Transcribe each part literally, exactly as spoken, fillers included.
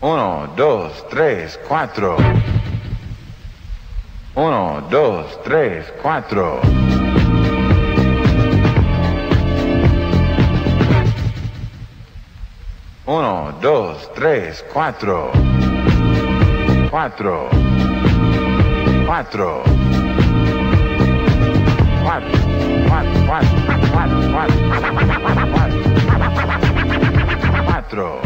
Uno, dos, tres, cuatro. Uno, dos, tres, cuatro. Uno, dos, tres, cuatro. Cuatro. Cuatro. Cuatro. Cuatro. Cuatro. Cuatro.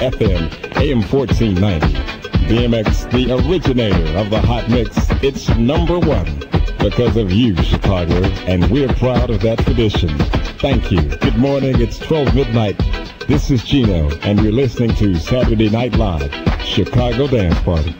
F M, A M fourteen ninety, B M X, the originator of the hot mix. It's number one because of you, Chicago, and we're proud of that tradition. Thank you. Good morning. It's twelve midnight. This is Gino, and you're listening to Saturday Night Live, Chicago Dance Party.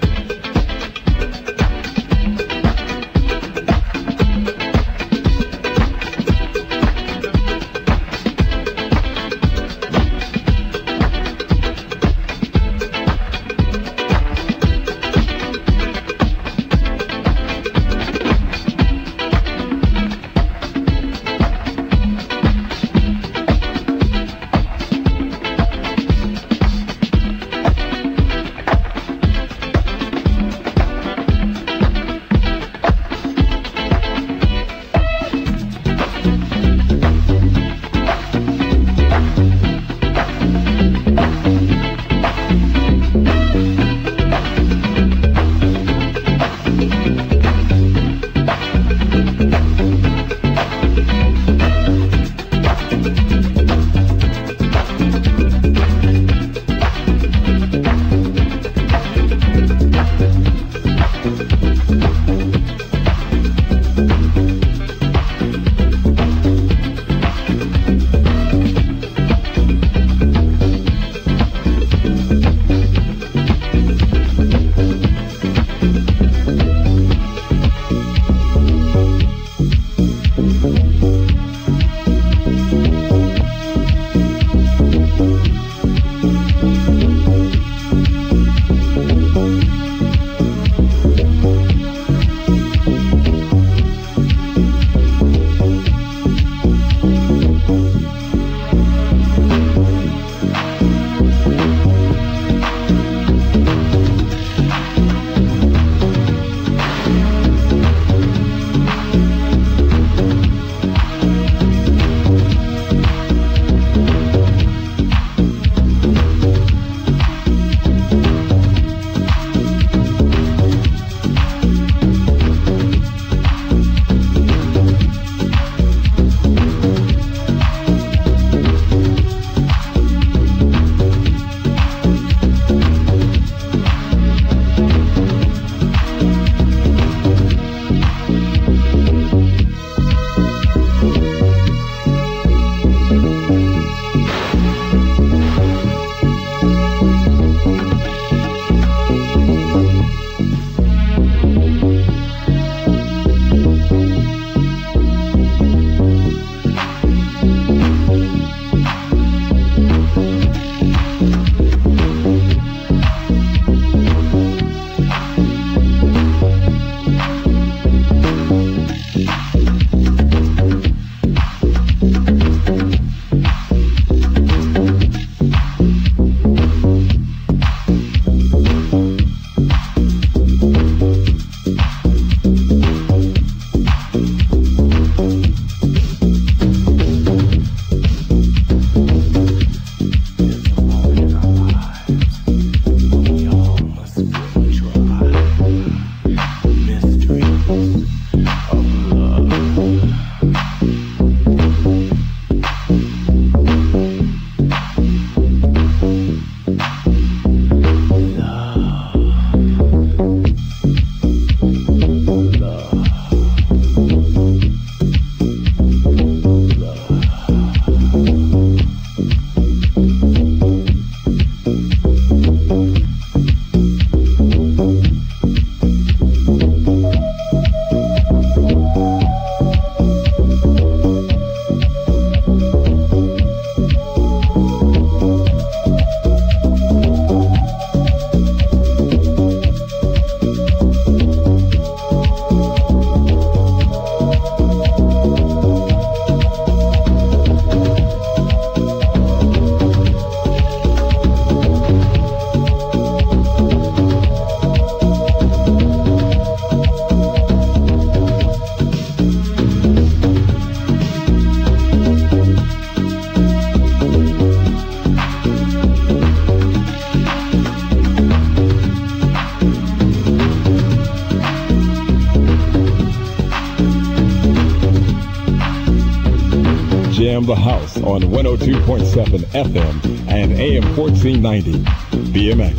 F M The House on one oh two point seven F M and A M fourteen ninety. B M X.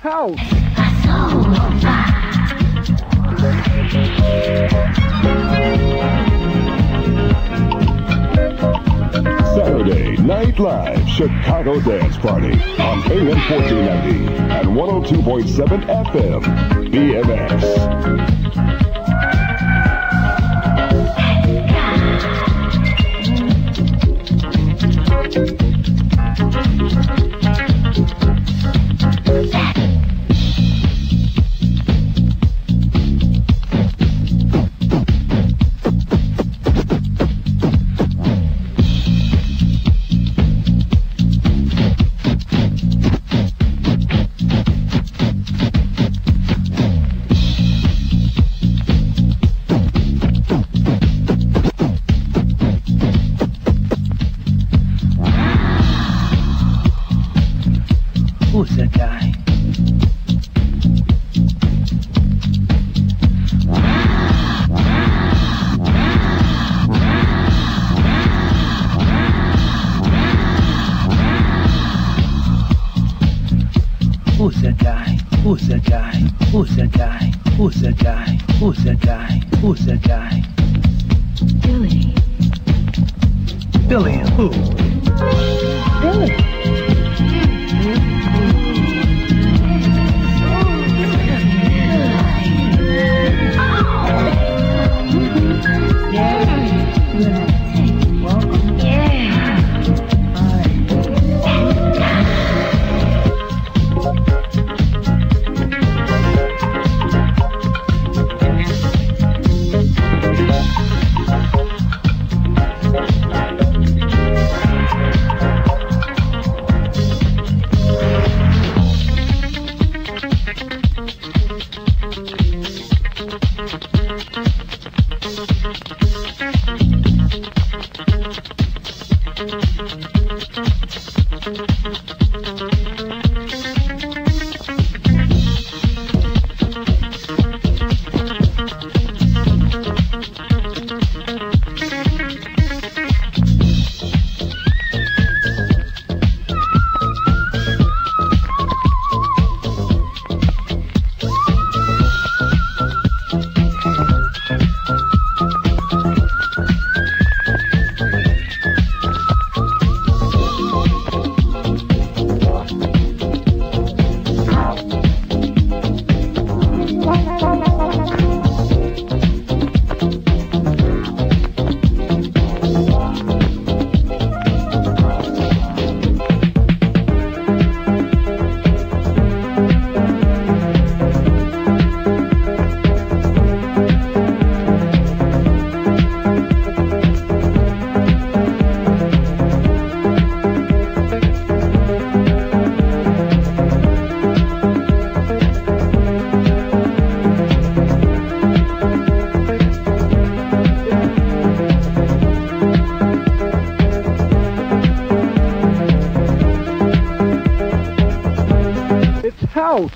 house. Saturday Night Live Chicago Dance Party on A M fourteen ninety and one oh two point seven F M B M X. Who's that guy? Who's that guy? Who's that guy? Who's that guy? Who's that guy? Who's that guy? Who's that guy? Billy. Billy who? Billy. House.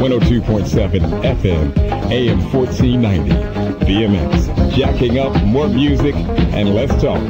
one oh two point seven F M, A M fourteen ninety, B M X, jacking up more music, and let's talk.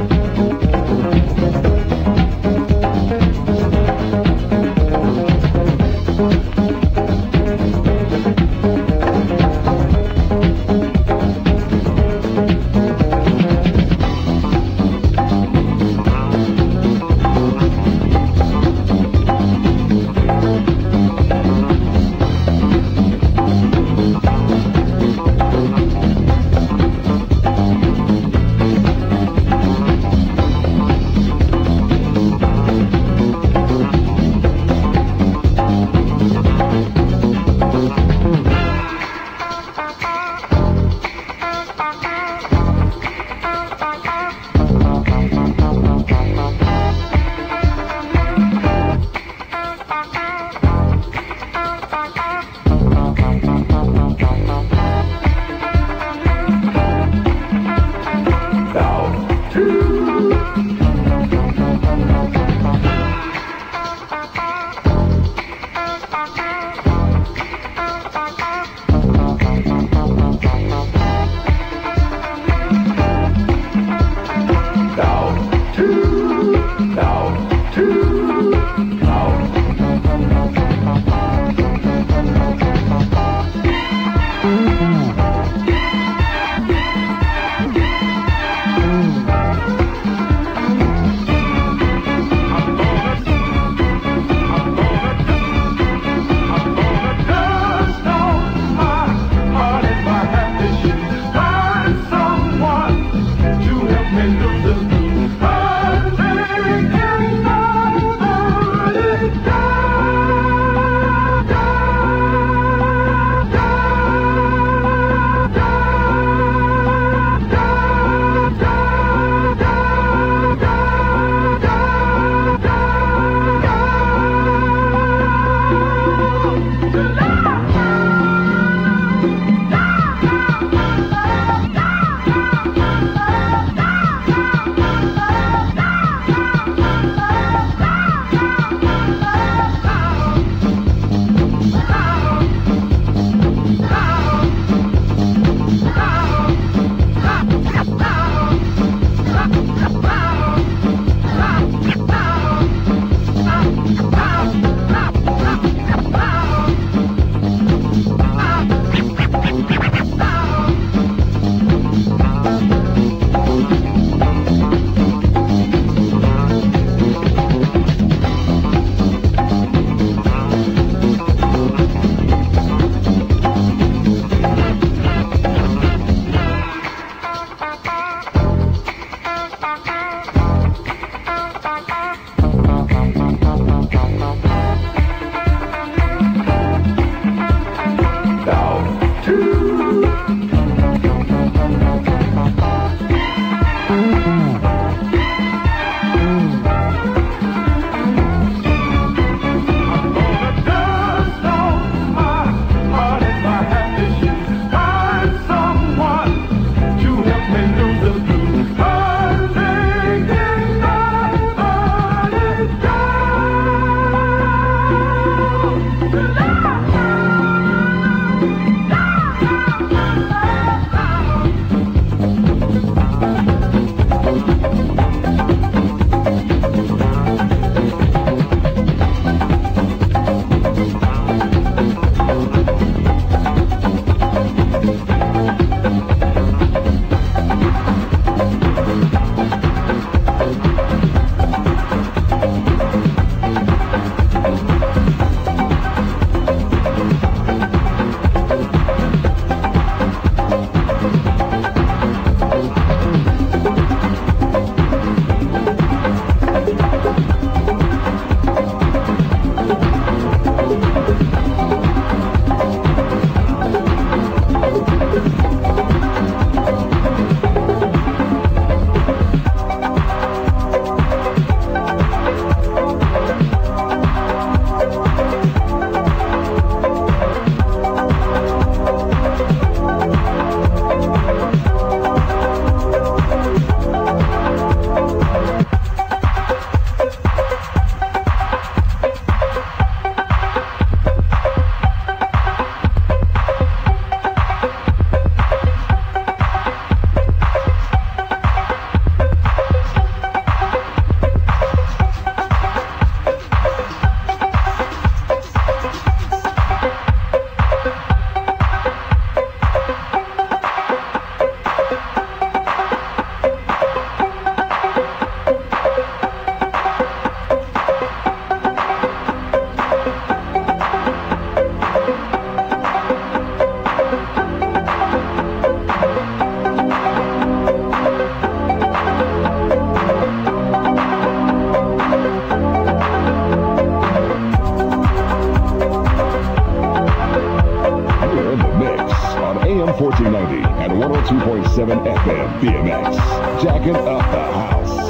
ninety-seven F M B M X, jacking up the house.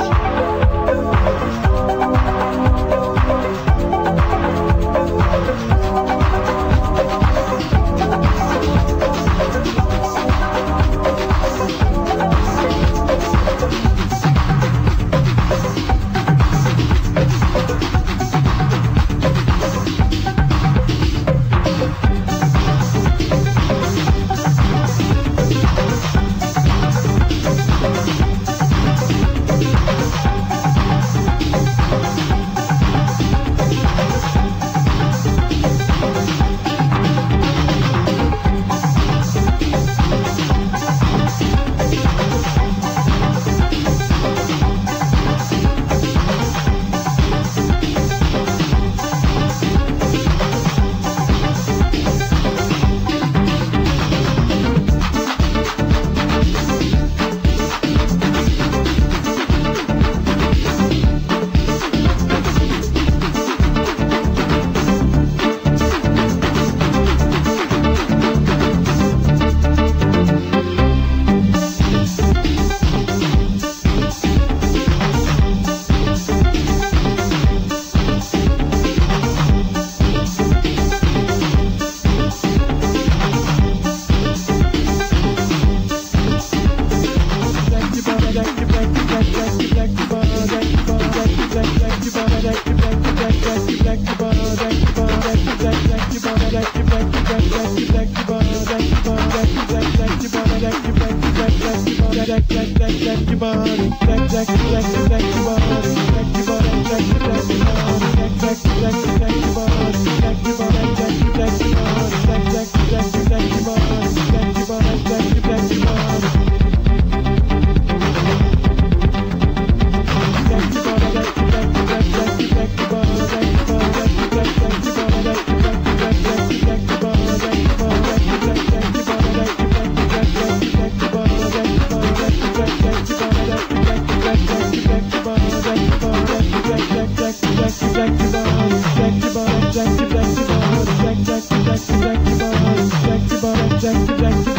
We'll be right back.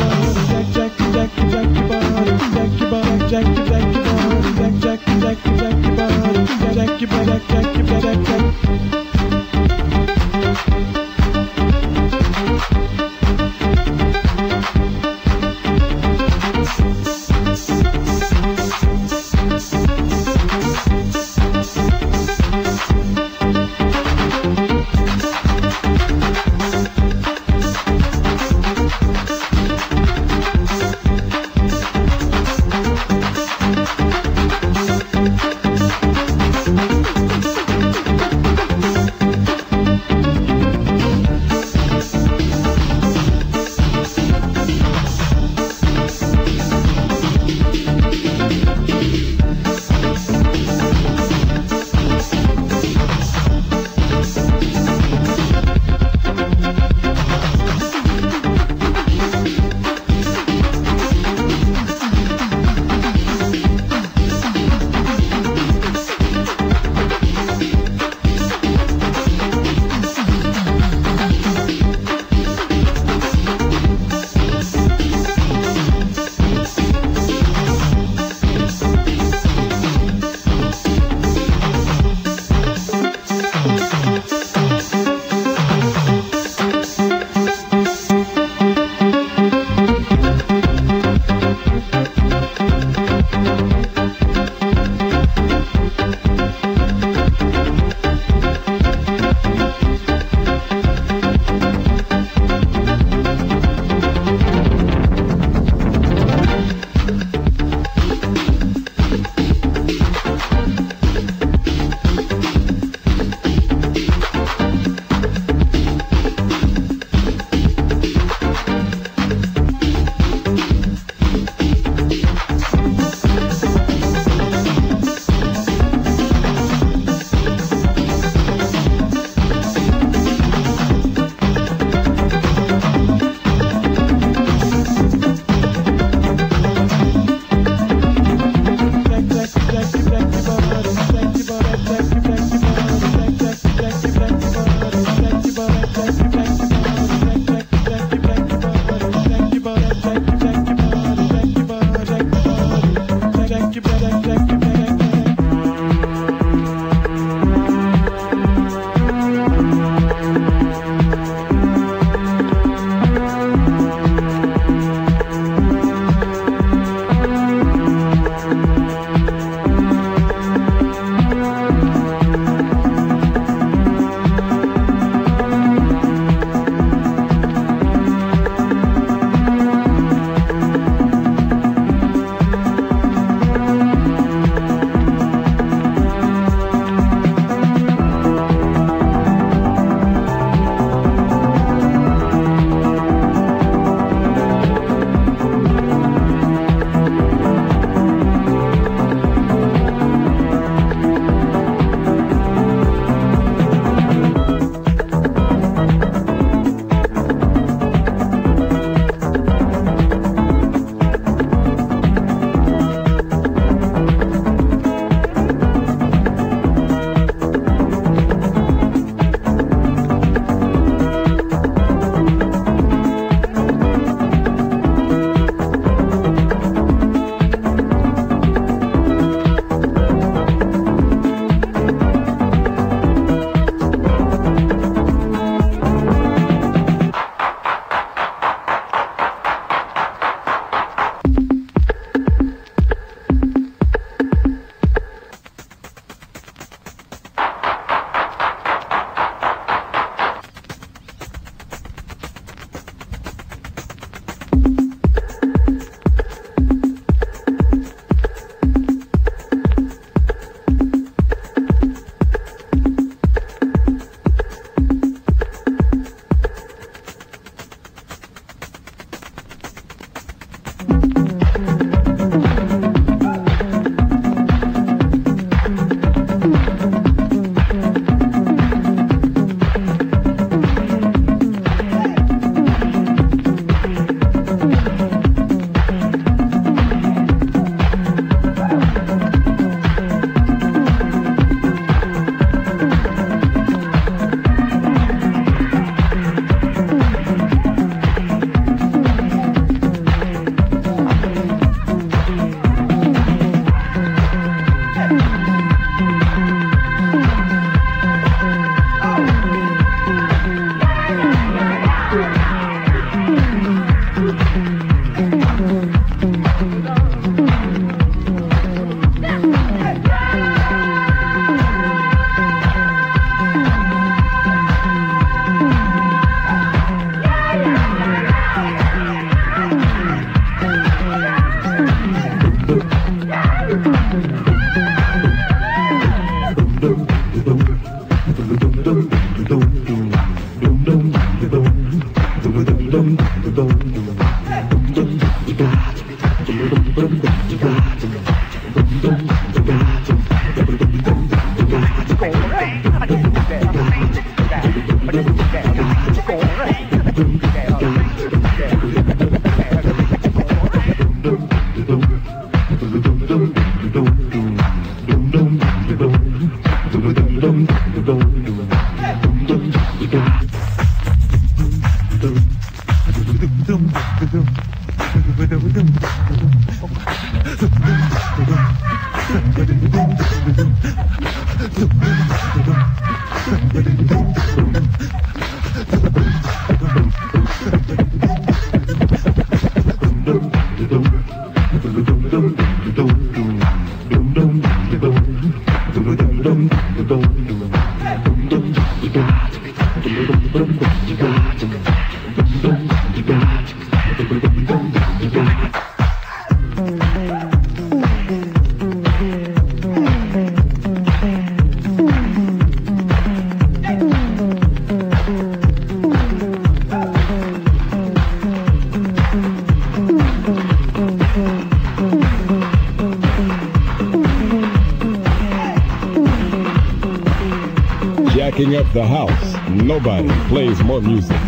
Up the house. Nobody plays more music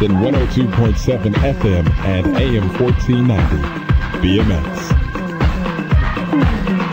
than one oh two point seven F M and A M fourteen ninety B M X.